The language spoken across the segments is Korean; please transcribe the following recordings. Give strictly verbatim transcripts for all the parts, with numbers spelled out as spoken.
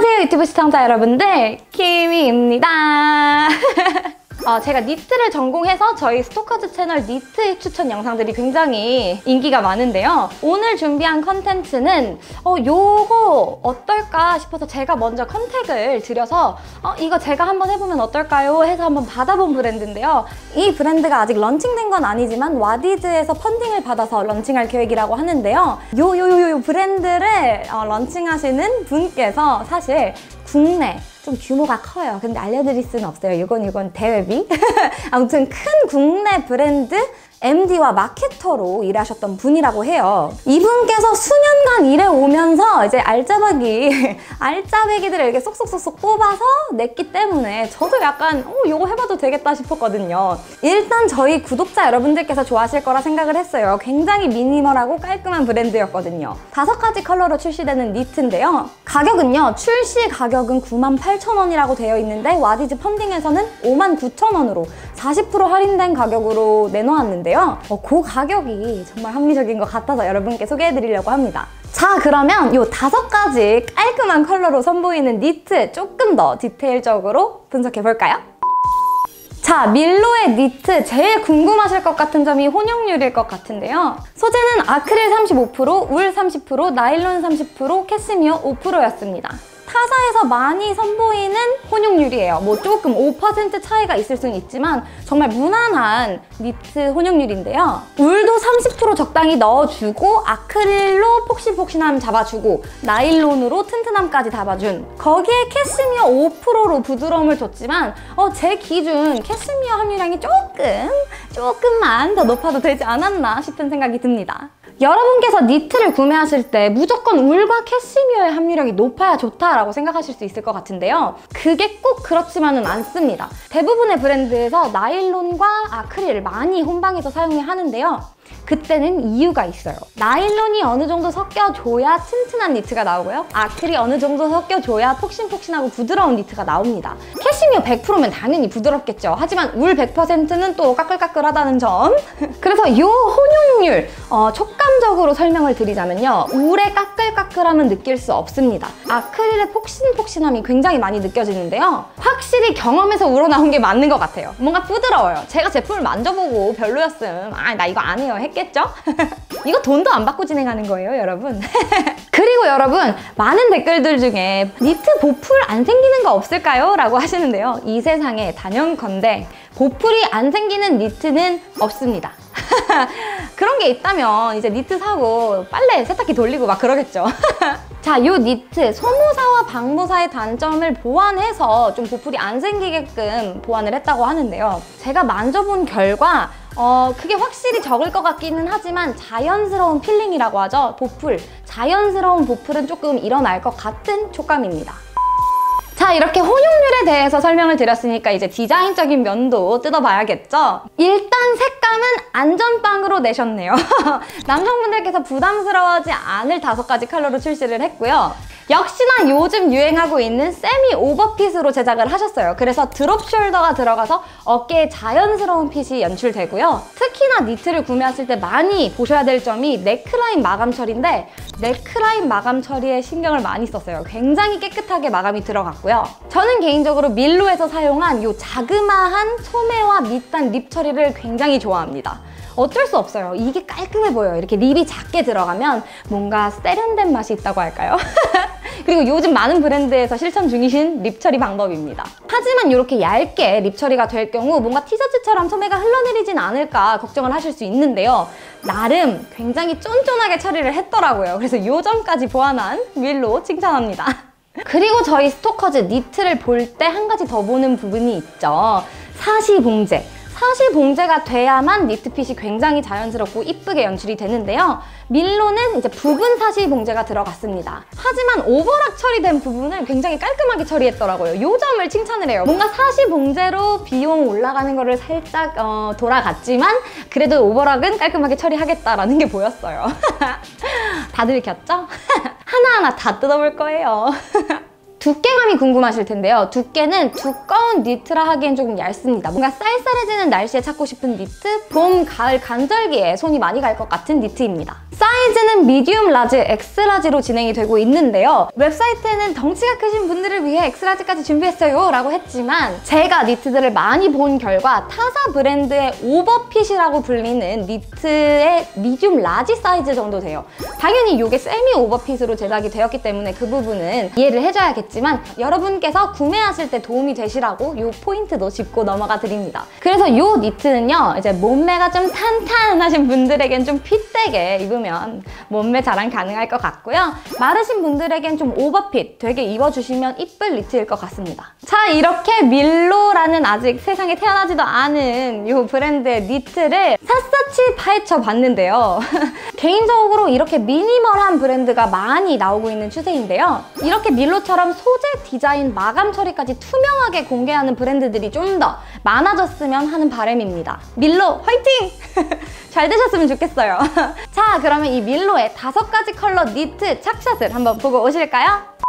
안녕하세요 유튜브 시청자 여러분들, 키미입니다. 어, 제가 니트를 전공해서 저희 스토커즈 채널 니트 추천 영상들이 굉장히 인기가 많은데요. 오늘 준비한 컨텐츠는 어, 요거 어떨까 싶어서 제가 먼저 컨택을 드려서 어, 이거 제가 한번 해보면 어떨까요? 해서 한번 받아본 브랜드인데요. 이 브랜드가 아직 런칭된 건 아니지만 와디즈에서 펀딩을 받아서 런칭할 계획이라고 하는데요. 요, 요, 요, 요 브랜드를 어, 런칭하시는 분께서 사실 국내 좀 규모가 커요. 근데 알려드릴 수는 없어요. 이건 이건 대외비. 아무튼 큰 국내 브랜드 엠디와 마케터로 일하셨던 분이라고 해요. 이분께서 수년간 일해오면서 이제 알짜배기, 알짜배기들을 이렇게 쏙쏙쏙쏙 뽑아서 냈기 때문에 저도 약간 어, 요거 해봐도 되겠다 싶었거든요. 일단 저희 구독자 여러분들께서 좋아하실 거라 생각을 했어요. 굉장히 미니멀하고 깔끔한 브랜드였거든요. 다섯 가지 컬러로 출시되는 니트인데요. 가격은요, 출시 가격은 구만 팔천 원이라고 되어 있는데 와디즈 펀딩에서는 오만 구천 원으로 사십 퍼센트 할인된 가격으로 내놓았는데 어, 그 가격이 정말 합리적인 것 같아서 여러분께 소개해드리려고 합니다. 자, 그러면 이 다섯 가지 깔끔한 컬러로 선보이는 니트 조금 더 디테일적으로 분석해볼까요? 자, 밀로의 니트 제일 궁금하실 것 같은 점이 혼용률일 것 같은데요. 소재는 아크릴 삼십오 퍼센트, 울 삼십 퍼센트, 나일론 삼십 퍼센트, 캐시미어 오 퍼센트였습니다. 타사에서 많이 선보이는 혼용률이에요. 뭐 조금 오 퍼센트 차이가 있을 수는 있지만 정말 무난한 니트 혼용률인데요. 울도 삼십 퍼센트 적당히 넣어주고 아크릴로 폭신폭신함 잡아주고 나일론으로 튼튼함까지 잡아준, 거기에 캐시미어 오 퍼센트로 부드러움을 줬지만 어, 제 기준 캐시미어 함유량이 조금 조금만 더 높아도 되지 않았나 싶은 생각이 듭니다. 여러분께서 니트를 구매하실 때 무조건 울과 캐시미어의 함유량이 높아야 좋다라고 생각하실 수 있을 것 같은데요. 그게 꼭 그렇지만은 않습니다. 대부분의 브랜드에서 나일론과 아크릴을 많이 혼방해서 사용하는데요. 그때는 이유가 있어요. 나일론이 어느 정도 섞여줘야 튼튼한 니트가 나오고요. 아크릴이 어느 정도 섞여줘야 폭신폭신하고 부드러운 니트가 나옵니다. 캐시미어 백 퍼센트면 당연히 부드럽겠죠. 하지만 울 백 퍼센트는 또 까끌까끌하다는 점. 그래서 이 혼용률, 어, 촉감적으로 설명을 드리자면요. 울의 까끌까끌함은 느낄 수 없습니다. 아크릴의 폭신폭신함이 굉장히 많이 느껴지는데요. 확실히 경험에서 우러나온 게 맞는 것 같아요. 뭔가 부드러워요. 제가 제품을 만져보고 별로였음, 아, 나 이거 안 해요 했겠죠? 이거 돈도 안 받고 진행하는 거예요, 여러분. 그리고 여러분, 많은 댓글들 중에 니트 보풀 안 생기는 거 없을까요? 라고 하시는데요. 이 세상에 단연컨대 보풀이 안 생기는 니트는 없습니다. 그런 게 있다면 이제 니트 사고 빨래 세탁기 돌리고 막 그러겠죠. 자, 요 니트 소모사와 방모사의 단점을 보완해서 좀 보풀이 안 생기게끔 보완을 했다고 하는데요. 제가 만져본 결과 어, 그게 확실히 적을 것 같기는 하지만 자연스러운 필링이라고 하죠. 보풀, 자연스러운 보풀은 조금 일어날 것 같은 촉감입니다. 자, 이렇게 혼용률에 대해서 설명을 드렸으니까 이제 디자인적인 면도 뜯어봐야겠죠? 일단 색감은 안전빵으로 내셨네요. 남성분들께서 부담스러워하지 않을 다섯 가지 컬러로 출시를 했고요. 역시나 요즘 유행하고 있는 세미 오버핏으로 제작을 하셨어요. 그래서 드롭 숄더가 들어가서 어깨에 자연스러운 핏이 연출되고요. 특히나 니트를 구매하실 때 많이 보셔야 될 점이 네크라인 마감 처리인데 네크라인 마감 처리에 신경을 많이 썼어요. 굉장히 깨끗하게 마감이 들어갔고요. 저는 개인적으로 밀로에서 사용한 이 자그마한 소매와 밑단 립 처리를 굉장히 좋아합니다. 어쩔 수 없어요. 이게 깔끔해 보여요. 이렇게 립이 작게 들어가면 뭔가 세련된 맛이 있다고 할까요? 그리고 요즘 많은 브랜드에서 실천 중이신 립 처리 방법입니다. 하지만 이렇게 얇게 립 처리가 될 경우 뭔가 티셔츠처럼 소매가 흘러내리진 않을까 걱정을 하실 수 있는데요. 나름 굉장히 쫀쫀하게 처리를 했더라고요. 그래서 요 점까지 보완한 밀로 칭찬합니다. 그리고 저희 스토커즈 니트를 볼 때 한 가지 더 보는 부분이 있죠. 사시봉제. 사시봉제가 돼야만 니트핏이 굉장히 자연스럽고 이쁘게 연출이 되는데요. 밀로는 이제 부분 사시봉제가 들어갔습니다. 하지만 오버락 처리된 부분을 굉장히 깔끔하게 처리했더라고요. 이 점을 칭찬을 해요. 뭔가 사시봉제로 비용 올라가는 거를 살짝 어, 돌아갔지만 그래도 오버락은 깔끔하게 처리하겠다라는 게 보였어요. 다들 익혔죠? 하나하나 다 뜯어볼 거예요. 두께감이 궁금하실 텐데요. 두께는 두꺼운 니트라 하기엔 조금 얇습니다. 뭔가 쌀쌀해지는 날씨에 찾고 싶은 니트, 봄, 가을 간절기에 손이 많이 갈 것 같은 니트입니다. 사이즈는 미디움 라지, 엑스라지로 진행이 되고 있는데요. 웹사이트에는 덩치가 크신 분들을 위해 엑스라지까지 준비했어요 라고 했지만 제가 니트들을 많이 본 결과 타사 브랜드의 오버핏이라고 불리는 니트의 미디움 라지 사이즈 정도 돼요. 당연히 이게 세미 오버핏으로 제작이 되었기 때문에 그 부분은 이해를 해줘야겠지만 여러분께서 구매하실 때 도움이 되시라고 이 포인트도 짚고 넘어가 드립니다. 그래서 이 니트는요, 이제 몸매가 좀 탄탄하신 분들에겐 좀 핏되게 입으면 몸매 자랑 가능할 것 같고요. 마르신 분들에겐 좀 오버핏 되게 입어주시면 이쁠 니트일 것 같습니다. 자, 이렇게 밀로라는 아직 세상에 태어나지도 않은 이 브랜드의 니트를 샅샅이 파헤쳐 봤는데요. 개인적으로 이렇게 미니멀한 브랜드가 많이 나오고 있는 추세인데요. 이렇게 밀로처럼 소재, 디자인, 마감 처리까지 투명하게 공개하는 브랜드들이 좀 더 많아졌으면 하는 바람입니다. 밀로 화이팅! 잘 되셨으면 좋겠어요. 자, 그럼 이 밀로의 다섯 가지 컬러 니트 착샷을 한번 보고 오실까요?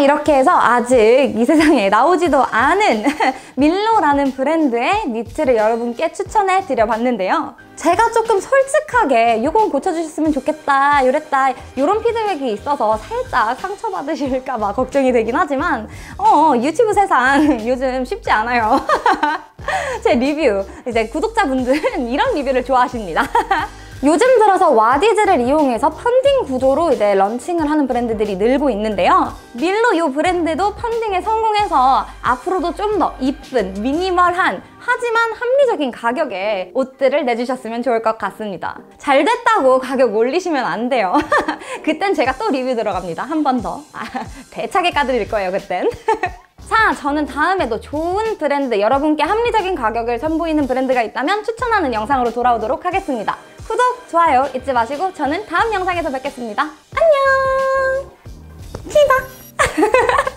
이렇게 해서 아직 이 세상에 나오지도 않은 밀로라는 브랜드의 니트를 여러분께 추천해 드려봤는데요. 제가 조금 솔직하게 요건 고쳐주셨으면 좋겠다, 요랬다 요런 피드백이 있어서 살짝 상처받으실까 봐 걱정이 되긴 하지만 어 유튜브 세상 요즘 쉽지 않아요. 제 리뷰, 이제 구독자분들은 이런 리뷰를 좋아하십니다. 요즘 들어서 와디즈를 이용해서 펀딩 구조로 이제 런칭을 하는 브랜드들이 늘고 있는데요. 밀로 요 브랜드도 펀딩에 성공해서 앞으로도 좀 더 이쁜, 미니멀한, 하지만 합리적인 가격에 옷들을 내주셨으면 좋을 것 같습니다. 잘 됐다고 가격 올리시면 안 돼요. 그땐 제가 또 리뷰 들어갑니다. 한 번 더. 아, 대차게 까드릴 거예요, 그땐. 자, 저는 다음에도 좋은 브랜드, 여러분께 합리적인 가격을 선보이는 브랜드가 있다면 추천하는 영상으로 돌아오도록 하겠습니다. 구독, 좋아요 잊지 마시고 저는 다음 영상에서 뵙겠습니다. 안녕! 티바!